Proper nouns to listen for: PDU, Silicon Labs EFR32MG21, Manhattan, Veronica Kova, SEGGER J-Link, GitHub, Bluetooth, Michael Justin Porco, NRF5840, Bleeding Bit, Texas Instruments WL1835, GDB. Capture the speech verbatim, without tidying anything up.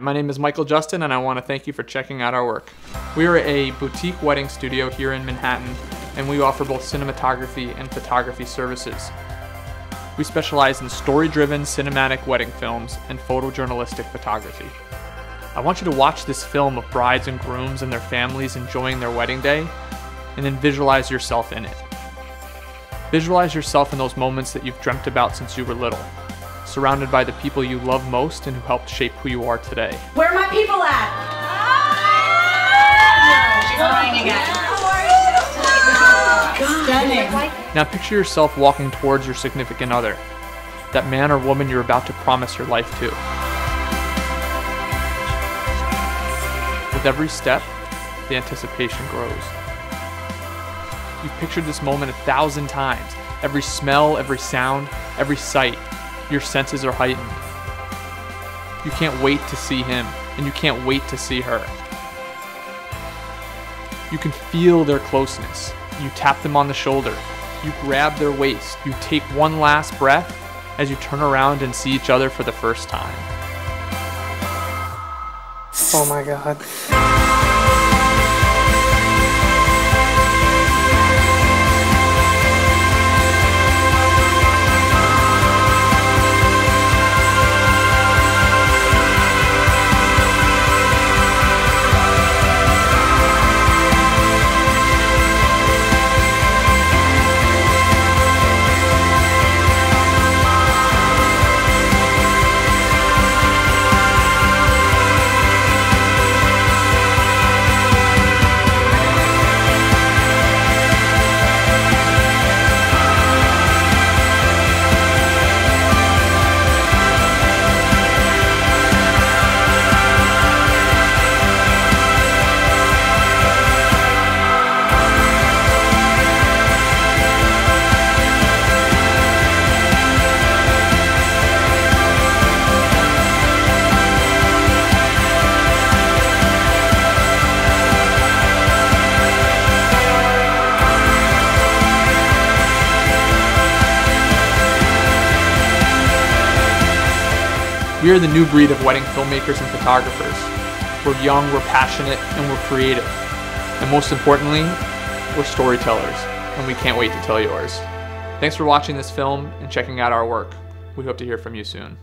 My name is Michael Justin, and I want to thank you for checking out our work. We are a boutique wedding studio here in Manhattan, and we offer both cinematography and photography services. We specialize in story-driven cinematic wedding films and photojournalistic photography. I want you to watch this film of brides and grooms and their families enjoying their wedding day, and then visualize yourself in it. Visualize yourself in those moments that you've dreamt about since you were little, surrounded by the people you love most and who helped shape who you are today. Where are my people at? Oh, she's lying again. Oh, stunning. Now picture yourself walking towards your significant other, that man or woman you're about to promise your life to. With every step, the anticipation grows. You've pictured this moment a thousand times. Every smell, every sound, every sight. Your senses are heightened. You can't wait to see him, and you can't wait to see her. You can feel their closeness. You tap them on the shoulder. You grab their waist. You take one last breath as you turn around and see each other for the first time. Oh my God. We are the new breed of wedding filmmakers and photographers. We're young, we're passionate, and we're creative. And most importantly, we're storytellers, and we can't wait to tell yours. Thanks for watching this film and checking out our work. We hope to hear from you soon.